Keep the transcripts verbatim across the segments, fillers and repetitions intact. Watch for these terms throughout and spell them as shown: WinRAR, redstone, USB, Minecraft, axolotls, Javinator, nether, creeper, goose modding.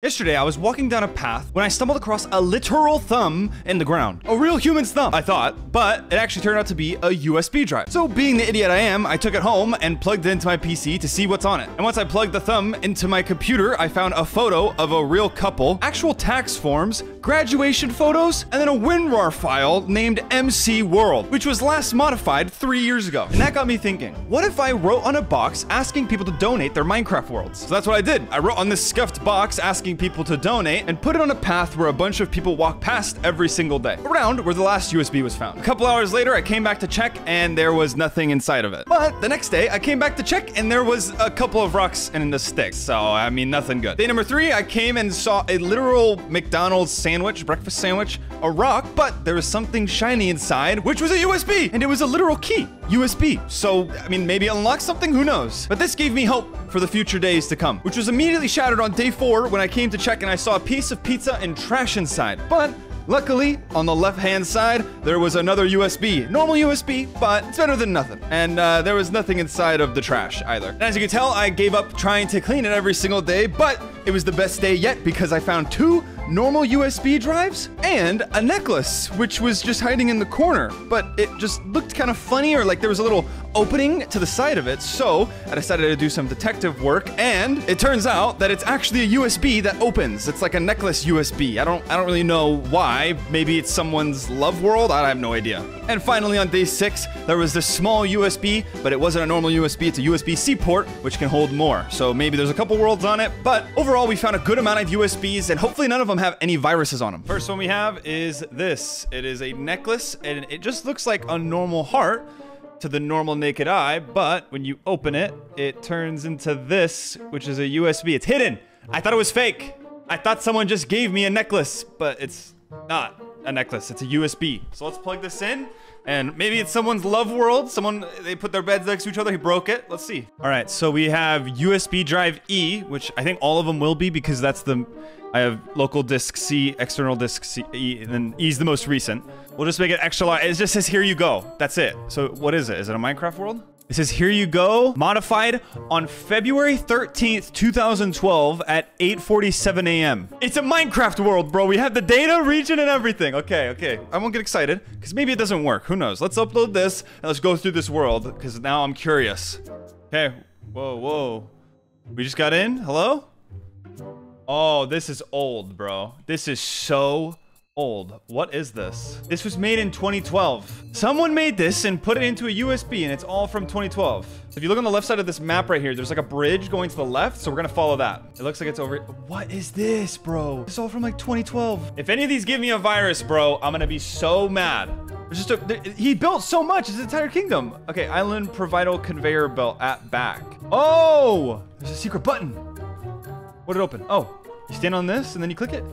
Yesterday, I was walking down a path when I stumbled across a literal thumb in the ground. A real human's thumb, I thought, but it actually turned out to be a U S B drive. So being the idiot I am, I took it home and plugged it into my P C to see what's on it. And once I plugged the thumb into my computer, I found a photo of a real couple, actual tax forms, graduation photos, and then a WinRAR file named M C World, which was last modified three years ago. And that got me thinking, what if I wrote on a box asking people to donate their Minecraft worlds? So that's what I did. I wrote on this scuffed box asking people to donate and put it on a path where a bunch of people walk past every single day, around where the last U S B was found. A couple hours later, I came back to check and there was nothing inside of it. But the next day, I came back to check and there was a couple of rocks and a stick. So, I mean, nothing good. Day number three, I came and saw a literal McDonald's sandwich, breakfast sandwich, a rock, but there was something shiny inside, which was a U S B, and it was a literal key. U S B. So, I mean, maybe unlock something? Who knows? But this gave me hope for the future days to come, which was immediately shattered on day four when I came to check and I saw a piece of pizza and trash inside. But luckily, on the left-hand side, there was another U S B. Normal U S B, but it's better than nothing. And uh, there was nothing inside of the trash either. And as you can tell, I gave up trying to clean it every single day, but it was the best day yet because I found two normal U S B drives and a necklace, which was just hiding in the corner, but it just looked kind of funny, or like there was a little opening to the side of it. So I decided to do some detective work, and it turns out that it's actually a U S B that opens. It's like a necklace U S B. I don't, I don't really know why. Maybe it's someone's love world. I have no idea. And finally, on day six, there was this small U S B, but it wasn't a normal U S B. It's a U S B C port, which can hold more. So maybe there's a couple worlds on it, but overall, we found a good amount of U S Bs, and hopefully none of them have any viruses on them. First one we have is this. It is a necklace, and it just looks like a normal heart to the normal naked eye, but when you open it, it turns into this, which is a U S B. It's hidden. I thought it was fake. I thought someone just gave me a necklace, but it's not a necklace. It's a U S B. So let's plug this in, and maybe it's someone's love world. Someone, they put their beds next to each other. He broke it. Let's see. All right, so we have U S B drive E, which I think all of them will be, because that's the, I have local disk C, external disk C, E, and then E's the most recent. We'll just make it extra large. It just says, here you go. That's it. So what is it? Is it a Minecraft world? It says, here you go, modified on February thirteenth, two thousand twelve at eight forty-seven A M It's a Minecraft world, bro. We have the data, region, and everything. Okay, okay. I won't get excited, because maybe it doesn't work. Who knows? Let's upload this, and let's go through this world, because now I'm curious. Okay. Whoa, whoa. We just got in? Hello? Oh, this is old, bro. This is so old. What is this? This was made in twenty twelve. Someone made this and put it into a U S B, and it's all from twenty twelve. So if you look on the left side of this map right here, there's like a bridge going to the left, so we're gonna follow that. It looks like it's over. What is this, bro? It's all from like twenty twelve. If any of these give me a virus, bro, I'm gonna be so mad. It's just a, he built so much, his entire kingdom. Okay, island providal conveyor belt at back. Oh, there's a secret button. What did it open? Oh, you stand on this and then you click it.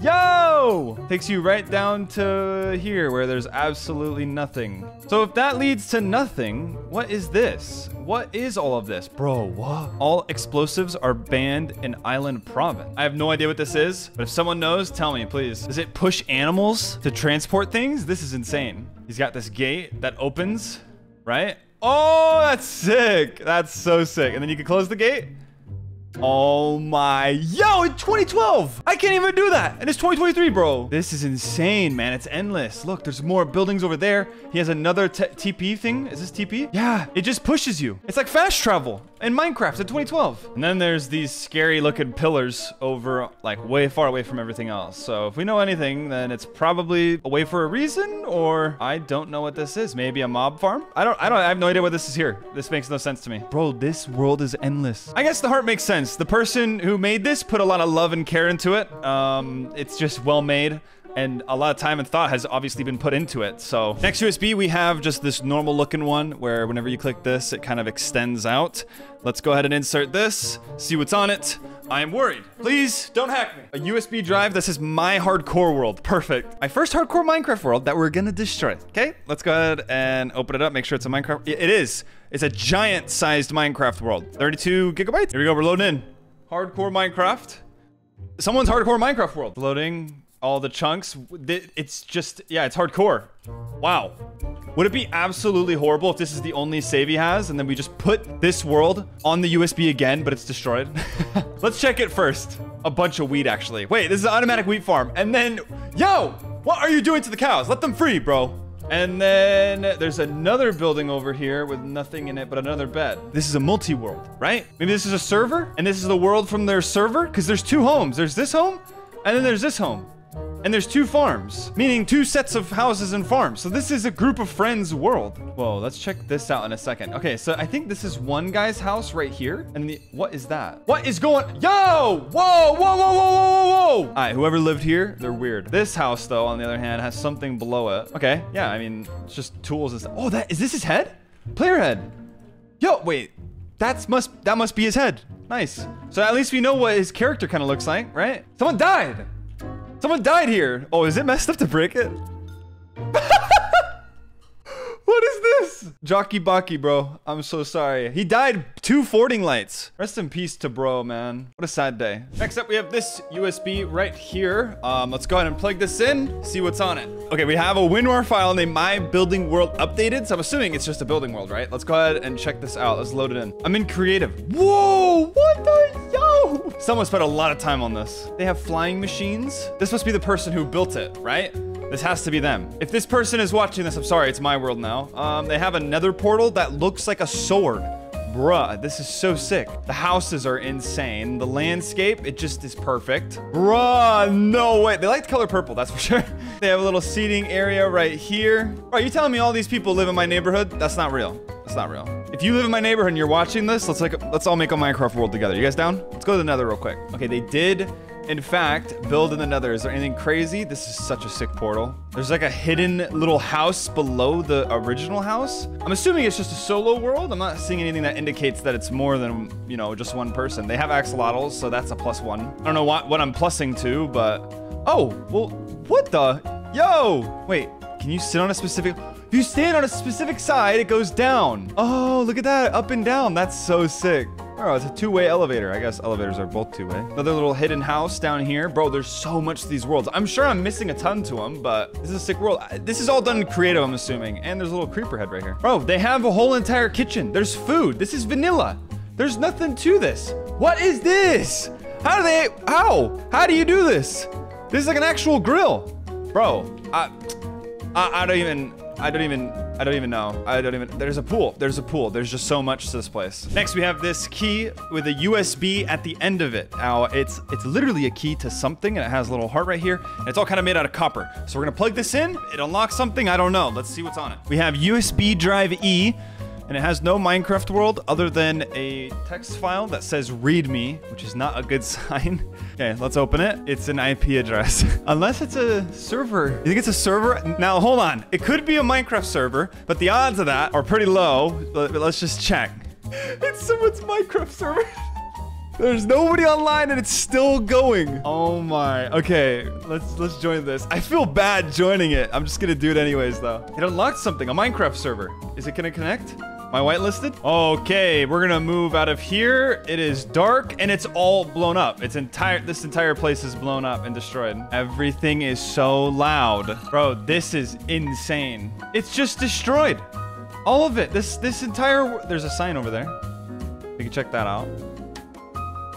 Yo! Takes you right down to here where there's absolutely nothing. So if that leads to nothing, what is this? What is all of this? Bro, what? All explosives are banned in Island Province. I have no idea what this is, but if someone knows, tell me, please. Does it push animals to transport things? This is insane. He's got this gate that opens, right? Oh, that's sick. That's so sick. And then you can close the gate. Oh my, yo, in twenty twelve, I can't even do that. And it's twenty twenty-three, bro. This is insane, man. It's endless. Look, there's more buildings over there. He has another T P thing. Is this T P? Yeah, it just pushes you. It's like fast travel in Minecraft in twenty twelve. And then there's these scary looking pillars over like way far away from everything else. So if we know anything, then it's probably away for a reason, or I don't know what this is. Maybe a mob farm? I don't, I don't, I have no idea what this is here. This makes no sense to me. Bro, this world is endless. I guess the heart makes sense. The person who made this put a lot of love and care into it. Um, it's just well made, and a lot of time and thought has obviously been put into it. So next U S B, we have just this normal looking one where whenever you click this, it kind of extends out. Let's go ahead and insert this, see what's on it. I am worried. Please don't hack me. A U S B drive. This is my hardcore world. Perfect. My first hardcore Minecraft world that we're gonna destroy. Okay, let's go ahead and open it up. Make sure it's a Minecraft. It is. It's a giant sized Minecraft world. thirty-two gigabytes. Here we go. We're loading in. Hardcore Minecraft. Someone's hardcore Minecraft world. Loading all the chunks. It's just, yeah, it's hardcore. Wow. Would it be absolutely horrible if this is the only save he has, and then we just put this world on the U S B again, but it's destroyed? Let's check it first. A bunch of wheat, actually. Wait, this is an automatic wheat farm. And then, yo, what are you doing to the cows? Let them free, bro. And then there's another building over here with nothing in it but another bed. This is a multi-world, right? Maybe this is a server, and this is the world from their server, because there's two homes. There's this home, and then there's this home. And there's two farms, meaning two sets of houses and farms. So this is a group of friends world. Whoa, let's check this out in a second. Okay, so I think this is one guy's house right here. And the, what is that? What is going? Yo! Whoa, whoa, whoa, whoa, whoa, whoa, whoa. All right, whoever lived here, they're weird. This house, though, on the other hand, has something below it. Okay, yeah, I mean, it's just tools and stuff. Oh, that, is this his head? Player head. Yo, wait, that's must, that must be his head. Nice. So at least we know what his character kind of looks like, right? Someone died. Someone died here. Oh, is it messed up to break it? What is this? Jockey Baki, bro. I'm so sorry. He died two fording lights. Rest in peace to bro, man. What a sad day. Next up, we have this U S B right here. Um, let's go ahead and plug this in, see what's on it. Okay, we have a WinRAR file named My Building World Updated. So I'm assuming it's just a building world, right? Let's go ahead and check this out. Let's load it in. I'm in creative. Whoa, what the yo? Someone spent a lot of time on this. They have flying machines. This must be the person who built it, right? This has to be them. If this person is watching this, I'm sorry, it's my world now. Um, they have a nether portal that looks like a sword. Bruh, this is so sick. The houses are insane. The landscape, it just is perfect. Bruh, no way. They like the color purple, that's for sure. They have a little seating area right here. Are you telling me all these people live in my neighborhood? That's not real. That's not real. If you live in my neighborhood and you're watching this, let's like let's all make a Minecraft world together. You guys down? Let's go to the nether real quick. Okay, they did, in fact, build in the nether. Is there anything crazy? This is such a sick portal. There's like a hidden little house below the original house. I'm assuming it's just a solo world. I'm not seeing anything that indicates that it's more than, you know, just one person. They have axolotls, so that's a plus one. I don't know what, what I'm plussing to, but... Oh, well, what the? Yo! Wait, can you sit on a specific... If you stand on a specific side, it goes down. Oh, look at that. Up and down. That's so sick. Oh, it's a two-way elevator. I guess elevators are both two-way. Another little hidden house down here. Bro, there's so much to these worlds. I'm sure I'm missing a ton to them, but this is a sick world. This is all done creative, I'm assuming. And there's a little creeper head right here. Bro, they have a whole entire kitchen. There's food. This is vanilla. There's nothing to this. What is this? How do they... How? How do you do this? This is like an actual grill. Bro, I... I, I don't even... I don't even, I don't even know. I don't even, there's a pool. There's a pool. There's just so much to this place. Next, we have this key with a U S B at the end of it. Now, it's it's literally a key to something, and it has a little heart right here, and it's all kind of made out of copper. So we're gonna plug this in. It unlocks something. I don't know. Let's see what's on it. We have U S B drive E, and it has no Minecraft world other than a text file that says read me, which is not a good sign. Okay, let's open it. It's an I P address. Unless it's a server. You think it's a server? Now, hold on. It could be a Minecraft server, but the odds of that are pretty low. Let's just check. It's someone's Minecraft server. There's nobody online and it's still going. Oh my. Okay, let's let's join this. I feel bad joining it. I'm just gonna do it anyways though. It unlocked something, a Minecraft server. Is it gonna connect? My whitelisted? Okay, we're gonna move out of here. It is dark and it's all blown up. It's entire, this entire place is blown up and destroyed. Everything is so loud. Bro, this is insane. It's just destroyed. All of it, this, this entire, there's a sign over there. We can check that out.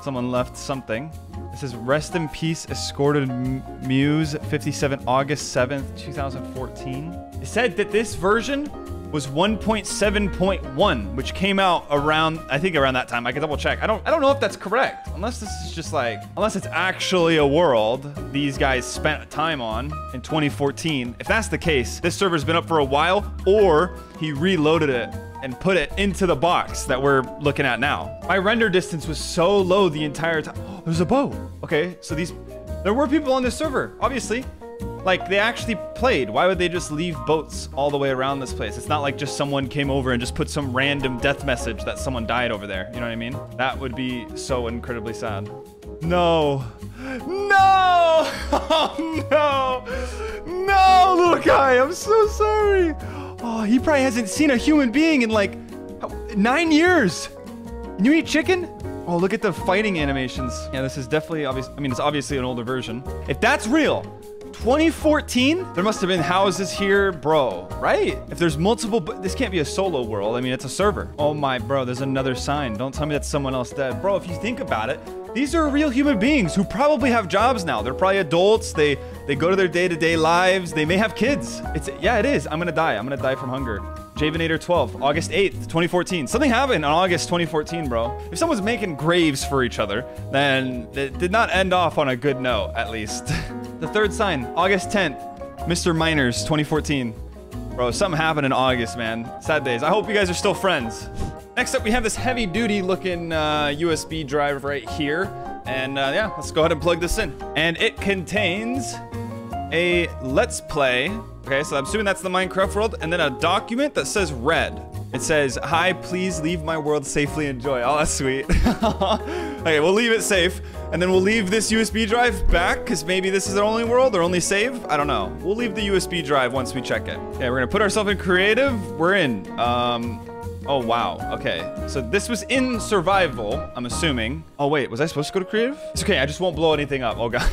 Someone left something. This is rest in peace, escorted Muse, fifty-seven, August seventh, two thousand fourteen. It said that this version was one point seven point one, which came out around, I think around that time. I can double check. I don't I don't know if that's correct. Unless this is just like, unless it's actually a world these guys spent time on in twenty fourteen. If that's the case, this server's been up for a while, or he reloaded it and put it into the box that we're looking at now. My render distance was so low the entire time. Oh, there's a bow. Okay, so these, there were people on this server, obviously. Like, they actually played. Why would they just leave boats all the way around this place? It's not like just someone came over and just put some random death message that someone died over there. You know what I mean? That would be so incredibly sad. No. No! Oh, no! No, little guy, I'm so sorry. Oh, he probably hasn't seen a human being in, like, nine years. Can you eat chicken? Oh, look at the fighting animations. Yeah, this is definitely obvious. I mean, it's obviously an older version. If that's real... twenty fourteen? There must have been houses here, bro, right? If there's multiple, this can't be a solo world. I mean, it's a server. Oh my, bro, there's another sign. Don't tell me that's someone else dead. Bro, if you think about it, these are real human beings who probably have jobs now. They're probably adults. They they go to their day-to-day lives. They may have kids. It's yeah, it is. I'm gonna die. I'm gonna die from hunger. Javinator twelve, August eighth, twenty fourteen. Something happened on August twenty fourteen, bro. If someone's making graves for each other, then it did not end off on a good note, at least. The third sign, August tenth, Mister Miners, twenty fourteen. Bro, something happened in August, man. Sad days. I hope you guys are still friends. Next up, we have this heavy-duty looking uh, U S B drive right here. And uh, yeah, let's go ahead and plug this in. And it contains a Let's Play. Okay, so I'm assuming that's the Minecraft world. And then a document that says red. It says, hi, please leave my world safely. Enjoy. Oh, that's sweet. Okay, we'll leave it safe. And then we'll leave this U S B drive back, because maybe this is their only world, their only save. I don't know. We'll leave the U S B drive once we check it. Okay, we're going to put ourselves in creative. We're in. Um... Oh, wow. Okay. So this was in survival, I'm assuming. Oh, wait. Was I supposed to go to creative? It's okay. I just won't blow anything up. Oh, God.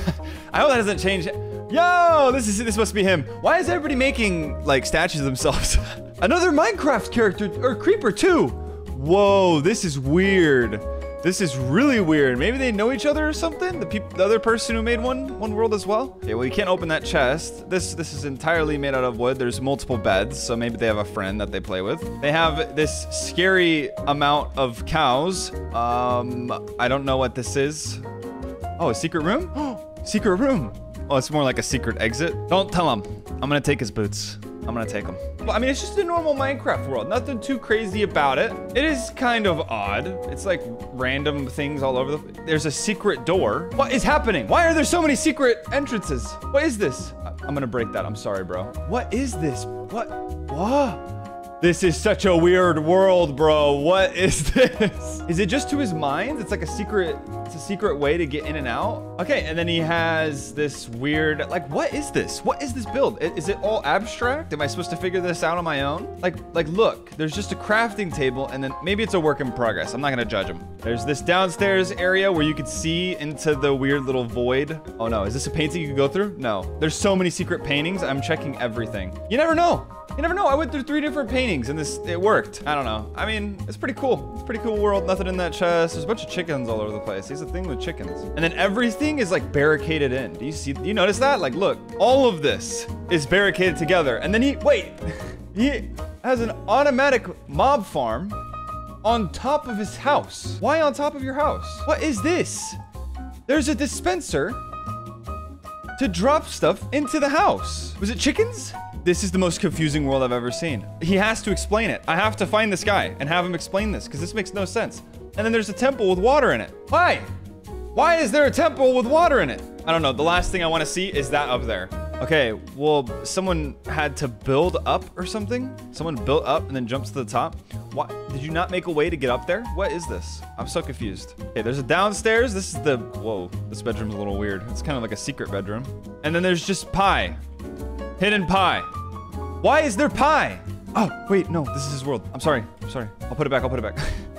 I hope that doesn't change. Yo, this is this must be him. Why is everybody making, like, statues of themselves? Another Minecraft character, or creeper, too. Whoa, this is weird. This is really weird. Maybe they know each other or something? The, peop the other person who made one one world as well? Okay, well, you can't open that chest. This this is entirely made out of wood. There's multiple beds, so maybe they have a friend that they play with. They have this scary amount of cows. Um, I don't know what this is. Oh, a secret room? Secret room. Oh, it's more like a secret exit. Don't tell him. I'm gonna take his boots. I'm gonna take them. Well, I mean, it's just a normal Minecraft world. Nothing too crazy about it. It is kind of odd. It's like random things all over the... There's a secret door. What is happening? Why are there so many secret entrances? What is this? I'm gonna break that. I'm sorry, bro. What is this? What? What? This is such a weird world, bro. What is this? Is it just to his mind? It's like a secret... It's a secret way to get in and out. Okay, and then he has this weird, like, what is this? What is this build? Is it all abstract? Am I supposed to figure this out on my own? Like, like, look, there's just a crafting table, and then maybe it's a work in progress. I'm not gonna judge him. There's this downstairs area where you could see into the weird little void. Oh no, is this a painting you can go through? No. There's so many secret paintings. I'm checking everything. You never know. You never know. I went through three different paintings, and this it worked. I don't know. I mean, it's pretty cool. It's a pretty cool world. Nothing in that chest. There's a bunch of chickens all over the place. These thing with chickens, and then everything is like barricaded in. Do you see? Do you notice that? Like, look, all of this is barricaded together, and then he wait. He has an automatic mob farm on top of his house. Why on top of your house? What is this? There's a dispenser to drop stuff into the house. Was it chickens? This is the most confusing world I've ever seen. He has to explain it. I have to find this guy and have him explain this, because this makes no sense. And then there's a temple with water in it. Why? Why is there a temple with water in it? I don't know. The last thing I want to see is that up there. Okay, well, someone had to build up or something. Someone built up and then jumps to the top. Why? Did you not make a way to get up there? What is this? I'm so confused. Okay, there's a downstairs. This is the... Whoa, this bedroom's a little weird. It's kind of like a secret bedroom. And then there's just pie. Hidden pie. Why is there pie? Oh, wait, no. This is his world. I'm sorry. I'm sorry. I'll put it back. I'll put it back.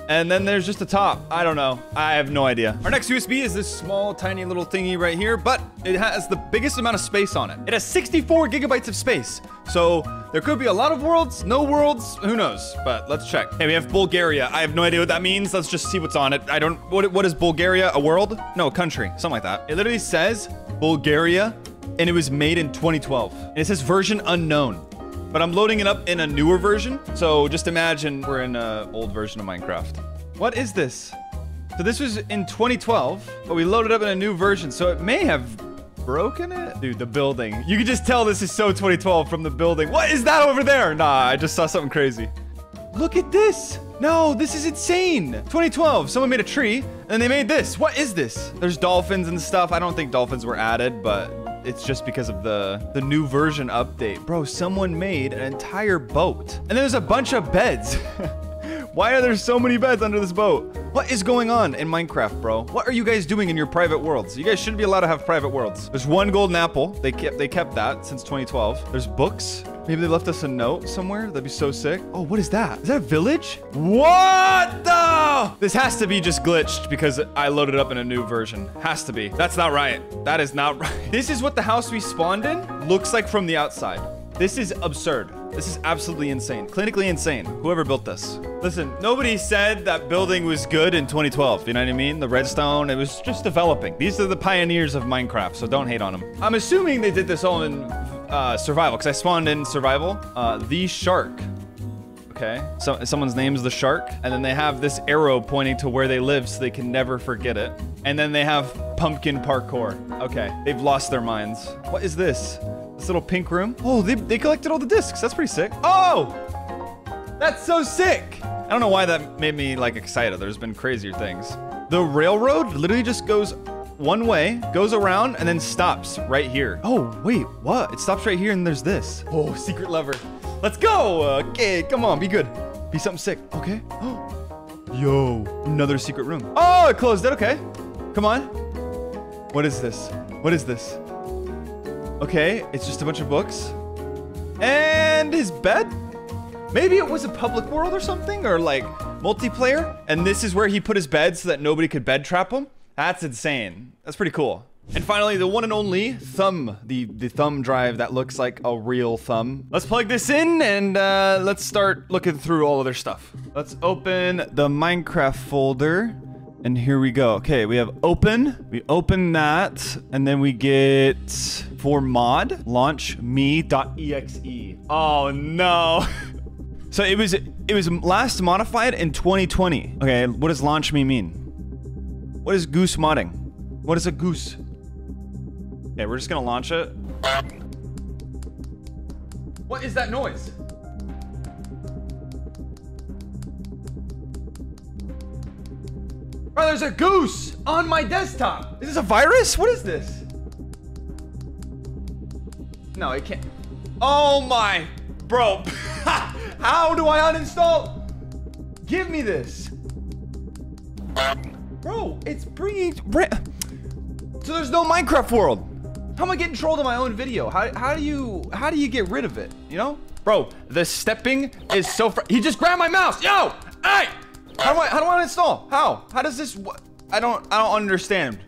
And then there's just a top. I don't know. I have no idea. Our next U S B is this small, tiny little thingy right here, but it has the biggest amount of space on it. It has sixty-four gigabytes of space. So there could be a lot of worlds, no worlds, who knows? But let's check. Hey, we have Bulgaria. I have no idea what that means. Let's just see what's on it. I don't, what, what is Bulgaria? A world? No, a country, something like that. It literally says Bulgaria, and it was made in twenty twelve. And it says version unknown. But I'm loading it up in a newer version. So just imagine we're in an old version of Minecraft. What is this? So this was in twenty twelve, but we loaded up in a new version. So it may have broken it. Dude, the building. You can just tell this is so twenty twelve from the building. What is that over there? Nah, I just saw something crazy. Look at this. No, this is insane. twenty twelve, someone made a tree and they made this. What is this? There's dolphins and stuff. I don't think dolphins were added, but it's just because of the, the new version update. Bro, someone made an entire boat. And there's a bunch of beds. Why are there so many beds under this boat? What is going on in Minecraft, bro? What are you guys doing in your private worlds? You guys shouldn't be allowed to have private worlds. There's one golden apple. They kept, they kept that since twenty twelve. There's books. Maybe they left us a note somewhere. That'd be so sick. Oh, what is that? Is that a village? What the? This has to be just glitched because I loaded up in a new version. Has to be. That's not right. That is not right. This is what the house we spawned in looks like from the outside. This is absurd. This is absolutely insane. Clinically insane. Whoever built this. Listen, nobody said that building was good in twenty twelve. You know what I mean? The redstone, it was just developing. These are the pioneers of Minecraft, so don't hate on them. I'm assuming they did this all in uh, survival, because I spawned in survival. Uh, the shark. Okay. So someone's name is the shark, and then they have this arrow pointing to where they live so they can never forget it. And then they have pumpkin parkour. Okay. They've lost their minds. What is this? This little pink room. Oh, they, they collected all the discs. That's pretty sick. Oh, that's so sick. I don't know why that made me like excited. There's been crazier things. The railroad literally just goes one way, goes around, and then stops right here. Oh, wait, what? It stops right here and there's this. Oh, secret lever. Let's go. Okay, come on, be good. Be something sick. Okay. Yo, another secret room. Oh, it closed it. Okay. Come on. What is this? What is this? Okay, it's just a bunch of books. And his bed? Maybe it was a public world or something, or like multiplayer. And this is where he put his bed so that nobody could bed trap him. That's insane. That's pretty cool. And finally, the one and only thumb, the, the thumb drive that looks like a real thumb. Let's plug this in and uh, let's start looking through all of their stuff. Let's open the Minecraft folder. And here we go. Okay, we have open. We open that, and then we get for mod launch me.exe. Oh no! So it was it was last modified in twenty twenty. Okay, what does launch me mean? What is goose modding? What is a goose? Okay, we're just gonna launch it. What is that noise? Bro, there's a goose on my desktop. Is this a virus? What is this? No, it can't. Oh my, bro. How do I uninstall? Give me this. Bro, it's bringing, so there's no Minecraft world. How am I getting trolled in my own video? How, how do you, how do you get rid of it? You know, bro, the stepping is so, fr he just grabbed my mouse. Yo, hey. How do I, how do I uninstall? How? How does this, I don't, I don't understand.